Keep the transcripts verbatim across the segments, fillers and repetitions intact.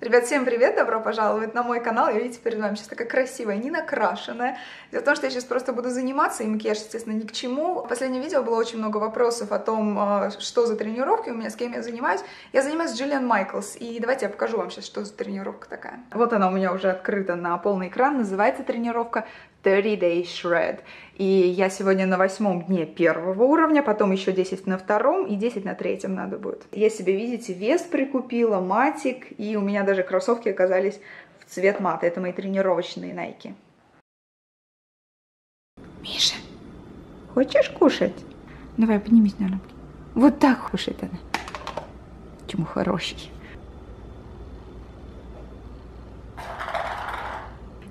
Ребят, всем привет, добро пожаловать на мой канал. Я, видите, перед вами сейчас такая красивая, не накрашенная. Дело в том, что я сейчас просто буду заниматься, и макияж, естественно, ни к чему. В последнем видео было очень много вопросов о том, что за тренировки у меня, с кем я занимаюсь. Я занимаюсь Джиллиан Майклс, и давайте я покажу вам сейчас, что за тренировка такая. Вот она у меня уже открыта на полный экран, называется тренировка thirty day shred. И я сегодня на восьмом дне первого уровня, потом еще десять на втором и десять на третьем надо будет. Я себе, видите, вес прикупила, матик, и у меня даже кроссовки оказались в цвет мата. Это мои тренировочные Nike. Миша, хочешь кушать? Давай, поднимись на руки. Вот так кушает она. Чему хороший.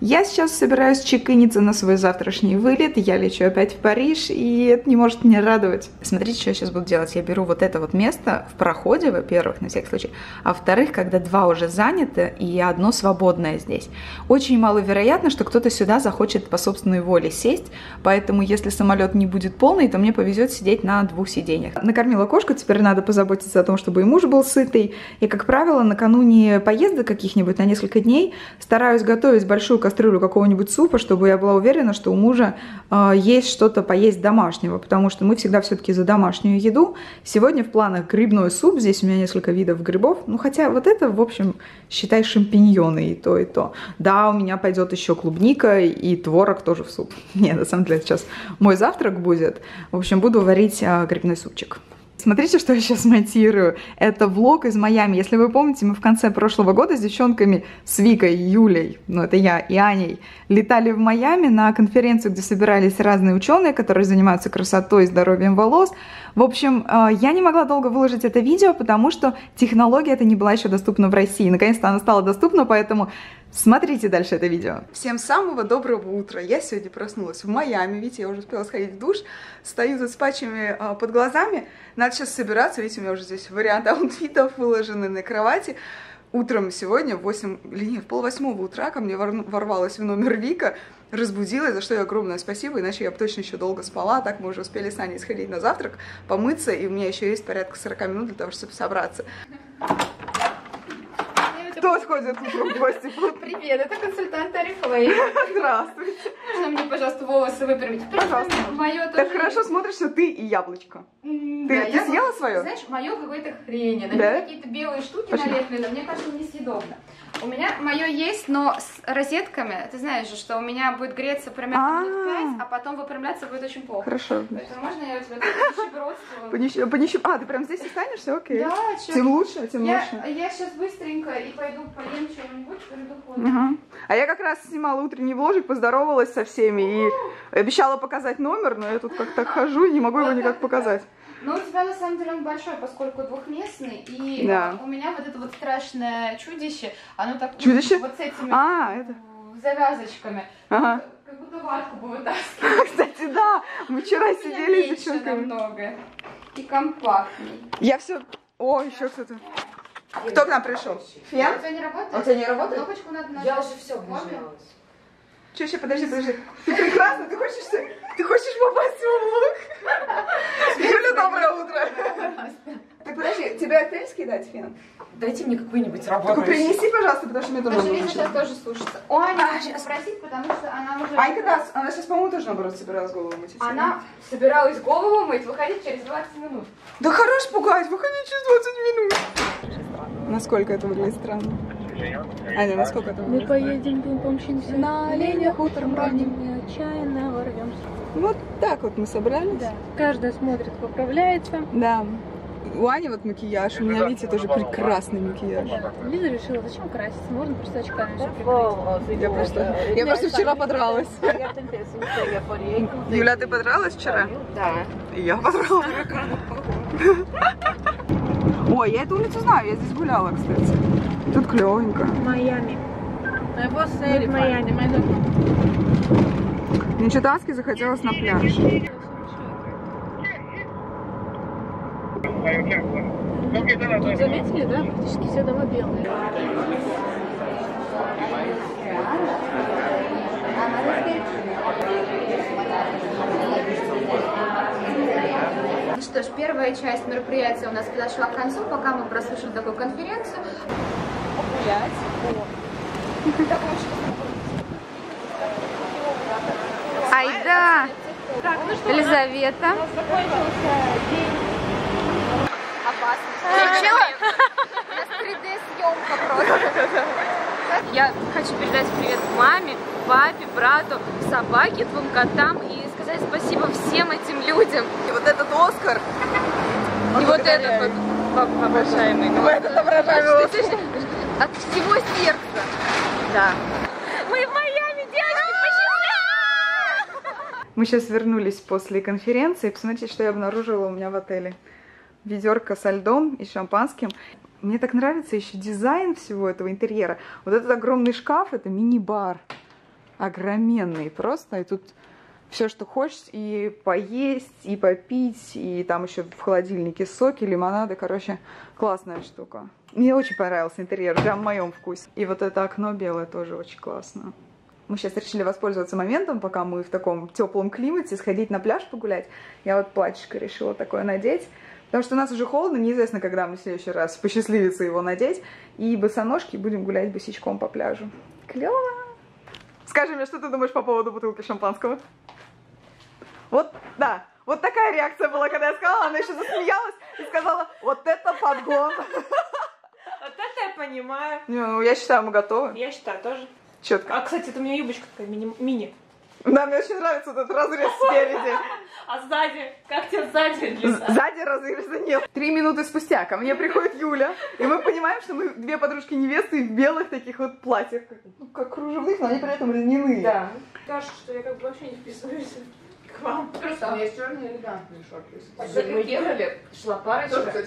Я сейчас собираюсь чекиниться на свой завтрашний вылет, я лечу опять в Париж, и это не может меня радовать. Смотрите, что я сейчас буду делать. Я беру вот это вот место в проходе, во-первых, на всякий случай, а во-вторых, когда два уже заняты и одно свободное здесь. Очень маловероятно, что кто-то сюда захочет по собственной воле сесть, поэтому если самолет не будет полный, то мне повезет сидеть на двух сиденьях. Накормила кошку, теперь надо позаботиться о том, чтобы и муж был сытый. И, как правило, накануне поездок каких-нибудь на несколько дней стараюсь готовить большую косметику, кастрюлю какого-нибудь супа, чтобы я была уверена, что у мужа э, есть что-то поесть домашнего, потому что мы всегда все-таки за домашнюю еду. Сегодня в планах грибной суп, здесь у меня несколько видов грибов, ну хотя вот это, в общем, считай шампиньоны и то, и то. Да, у меня пойдет еще клубника и творог тоже в суп. Нет, на самом деле сейчас мой завтрак будет. В общем, буду варить э, грибной супчик. Смотрите, что я сейчас монтирую. Это влог из Майами. Если вы помните, мы в конце прошлого года с девчонками, с Викой, Юлей, ну это я, и Аней, летали в Майами на конференцию, где собирались разные ученые, которые занимаются красотой и здоровьем волос. В общем, я не могла долго выложить это видео, потому что технология эта не была еще доступна в России. Наконец-то она стала доступна, поэтому... Смотрите дальше это видео. Всем самого доброго утра. Я сегодня проснулась в Майами, видите, я уже успела сходить в душ, стою тут с патчами а, под глазами. Надо сейчас собираться, видите, у меня уже здесь вариант аутфитов выложены на кровати. Утром сегодня в восемь, или нет, в полвосьмого утра ко мне ворвалась в номер Вика, разбудила, за что ей огромное спасибо, иначе я бы точно еще долго спала, так мы уже успели с Аней сходить на завтрак, помыться, и у меня еще есть порядка сорок минут для того, чтобы собраться. Кто сходит в гости? Привет, это консультант Арифлей. Здравствуйте. Можно мне, пожалуйста, волосы выпрямить? Пожалуйста. Мое тоже... Так хорошо смотришься ты и яблочко. Mm, ты да, ты я съела могу... свое? Знаешь, мое какое-то хрень. На да? Какие-то белые штуки налеплены, но мне кажется, несъедобно. У меня мое есть, но с розетками. Ты знаешь же, что у меня будет греться примерно пять, а потом выпрямляться будет очень плохо. Хорошо. Поэтому можно я у тебя понищебродствую? А, ты прям здесь останешься? Окей. Да, тем лучше, тем лучше. Я сейчас быстренько и пойду поем что-нибудь, приду ходить. А я как раз снимала утренний вложик, поздоровалась со всеми и обещала показать номер, но я тут как-то хожу и не могу его никак показать. Но у тебя на самом деле он большой, поскольку двухместный, и да. У меня вот это вот страшное чудище, оно так чудище? Вот с этими а, это... завязочками, ага. Как будто ватку бы вытаскивали. Кстати, да, мы вчера сидели с девчонками. Намного и компактней. Я все... О, еще кто-то. Кто к нам пришел? Фен? У тебя не работает? У тебя не работает? Кнопочку надо нажать. Я уже все обнажалась. Че, еще, подожди, подожди. Ты прекрасно, ты хочешь, ты хочешь попасть в улок? Юля, доброе утро. Так, подожди, тебе отель скидать, Фен? Дайте мне какую-нибудь работу. Только принеси, пожалуйста, потому что мне тоже нужно. Потому что сейчас тоже слушается. О, Аня, сейчас просить, потому что она уже... Анька, да, она сейчас, по-моему, тоже, наоборот, собиралась голову мыть. Она собиралась голову мыть, выходить через двадцать минут. Да хорош пугать, выходить через двадцать минут. Насколько это выглядит странно. Аня, насколько это выглядит? Мы поедем пинг-понг щенки. На оленях утром ранним неотчаянно ворвемся. Вот так вот мы собрались. Да. Каждая смотрит, поправляется. Да. У Ани вот макияж, у меня, видите, тоже прекрасный макияж. Лиза решила, зачем краситься, можно просто очками все прикрыть. Я просто, я просто вчера подралась. Юля, ты подралась вчера? Да. Я подралась. Ой, я эту улицу знаю, я здесь гуляла, кстати. Тут клевенько. Майами. Майами. Мне что-то Аске захотелось на пляж. Тут заметили, да? Практически все дома белые. Ну что ж, первая часть мероприятия у нас подошла к концу, пока мы прослушали такую конференцию. гулять по... Ай, да! Елизавета. У нас закончился день. Опасно. У нас три дэ съемка просто. Я хочу передать привет маме, папе, брату, собаке, двум котам и сказать спасибо всем этим людям. И вот этот Оскар. И вот этот вот обожаемый. Вот этот обожаемый Оскар. От всего сердца. Да. Мы в Майами, девочки, посчастливее! Мы сейчас вернулись после конференции. Посмотрите, что я обнаружила у меня в отеле. Ведерко со льдом и шампанским. Мне так нравится еще дизайн всего этого интерьера. Вот этот огромный шкаф, это мини-бар. Огроменный просто. И тут все, что хочешь, и поесть, и попить, и там еще в холодильнике соки, лимонады. Короче, классная штука. Мне очень понравился интерьер, прям в моем вкусе. И вот это окно белое тоже очень классно. Мы сейчас решили воспользоваться моментом, пока мы в таком теплом климате, сходить на пляж погулять. Я вот платьишко решила такое надеть. Потому что у нас уже холодно, неизвестно, когда мы в следующий раз посчастливится его надеть. И босоножки, будем гулять босичком по пляжу. Клево! Скажи мне, что ты думаешь по поводу бутылки шампанского? Вот, да, вот такая реакция была, когда я сказала, она еще засмеялась и сказала, вот это подгон. Вот это я понимаю. Не, ну я считаю, мы готовы. Я считаю, тоже. Четко. А, кстати, это у меня юбочка такая мини. Да, мне очень нравится этот разрез спереди. А сзади? Как тебе сзади? Сзади разреза нет. Три минуты спустя ко мне приходит Юля, и мы понимаем, что мы две подружки-невесты в белых таких вот платьях, ну, как кружевных, но они при этом льняные. Да. Кажется, что я как бы вообще не вписываюсь к вам. Просто у меня черные элегантные шорты. Мы ехали, шла парочка,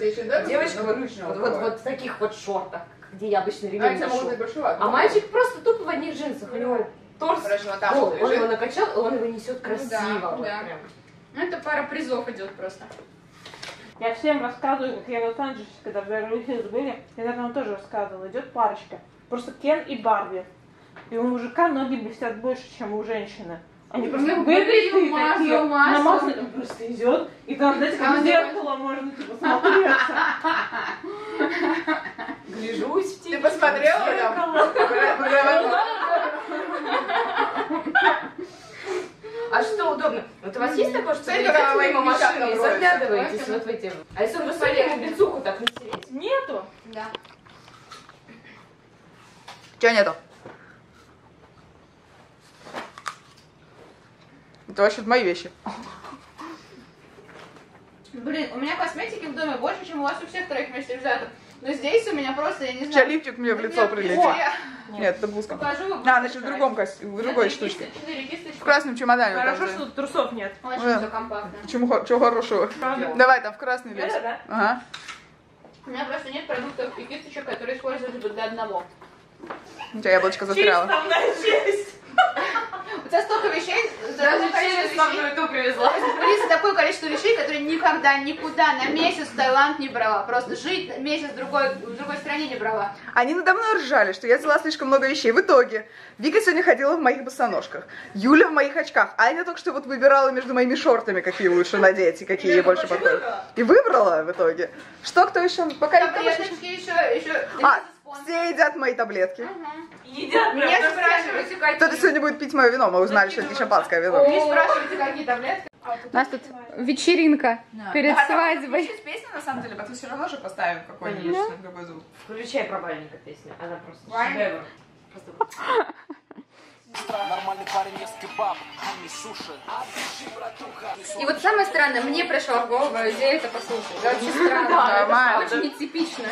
девочка вот в таких вот шортах, где я обычно ребенка шел. А мальчик просто тупо в одних джинсах, у него... Торс. Хорошо, там О, он лежит. Его накачал, и он его несет красиво. Ну, да, вот да. Прям. Ну, это пара призов идет просто. Я всем рассказываю, как я в Лос-Анджелесе, когда в Беверли-Хиллз были, я, наверное, вам тоже рассказывала, идет парочка. Просто Кен и Барби. И у мужика ноги блестят больше, чем у женщины. Они просто выглядят такие, намазаны, он просто идет, и там, знаете, как в зеркало можно типа смотреться. Гляжусь в тебе. Ты посмотрела там? А что удобно? Вот у вас есть такое, что вы на моей машине заглядываетесь вот в эти... А если он бы свалил бицуху так натереть? Нету? Да. Чего нету? Это вообще мои вещи. Блин, у меня косметики в доме больше, чем у вас у всех троих вместе взятых. Но здесь у меня просто, я не знаю... Сейчас лифчик мне в лицо прилетел. Нет, это блузка. Да, значит, в другом в другой штучке. В красном чемодане. Хорошо, что тут трусов нет. Очень все компактно. Чего хорошего? Давай там в красный лес. Ага. У меня просто нет продуктов и кисточек, которые используются для одного. У тебя яблочко застряло. У тебя столько вещей, даже через самую ту привезла. Алиса, такое количество вещей, которые никогда, никуда, на месяц в Таиланд не брала. Просто жить месяц в другой, в другой стране не брала. Они надо мной ржали, что я взяла слишком много вещей. В итоге, Вика сегодня ходила в моих босоножках, Юля в моих очках, Аня только что вот выбирала между моими шортами, какие лучше надеть и какие ей больше подходят. И выбрала в итоге. Что, кто еще? Пока таблеточки еще, еще... Все едят мои таблетки. Ага. Едят. Меня не спрашивайте, какие. Кто-то сегодня будет пить мое вино, мы узнали, что это шампанское вино. Не спрашивайте, какие таблетки. У нас тут вечеринка перед свадьбой. Есть песня на самом деле, потом все равно же поставим какой-нибудь другой звук. Включай про Бальника песню, она просто. И вот самое странное, мне пришла в голову идея это послушать. Это очень странно, очень нетипично.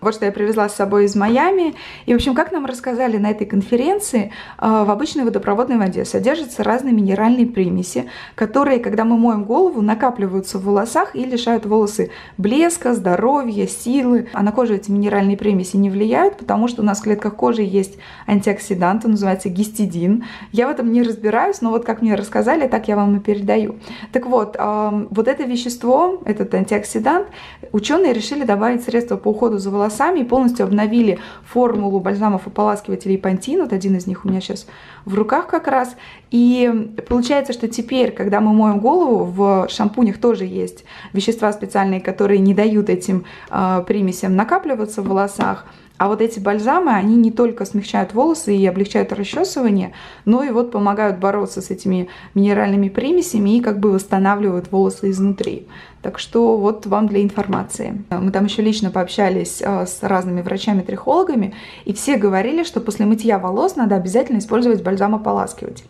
Вот что я привезла с собой из Майами. И, в общем, как нам рассказали на этой конференции, в обычной водопроводной воде содержатся разные минеральные примеси, которые, когда мы моем голову, накапливаются в волосах и лишают волосы блеска, здоровья, силы. А на кожу эти минеральные примеси не влияют, потому что у нас в клетках кожи есть антиоксидант, он называется гистидин. Я в этом не разбираюсь, но вот как мне рассказали, так я вам и передаю. Так вот, вот это вещество, этот антиоксидант, ученые решили добавить средства по уходу за волосами и полностью обновили формулу бальзамов ополаскивателей Pantene. Вот один из них у меня сейчас в руках как раз. И получается, что теперь, когда мы моем голову, в шампунях тоже есть вещества специальные, которые не дают этим э, примесям накапливаться в волосах. А вот эти бальзамы, они не только смягчают волосы и облегчают расчесывание, но и вот помогают бороться с этими минеральными примесями и как бы восстанавливают волосы изнутри. Так что вот вам для информации. Мы там еще лично пообщались с разными врачами-трихологами, и все говорили, что после мытья волос надо обязательно использовать бальзам-ополаскиватель.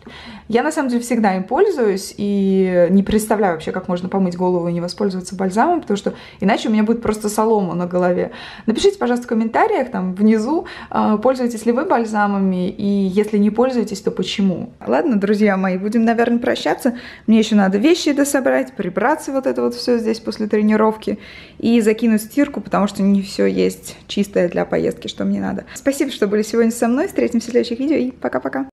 Я на самом деле всегда им пользуюсь и не представляю вообще, как можно помыть голову и не воспользоваться бальзамом, потому что иначе у меня будет просто солома на голове. Напишите, пожалуйста, в комментариях там внизу, пользуетесь ли вы бальзамами, и если не пользуетесь, то почему. Ладно, друзья мои, будем, наверное, прощаться. Мне еще надо вещи дособрать, прибраться вот это вот все здесь после тренировки и закинуть в стирку, потому что не все есть чистое для поездки, что мне надо. Спасибо, что были сегодня со мной. Встретимся в следующих видео и пока-пока.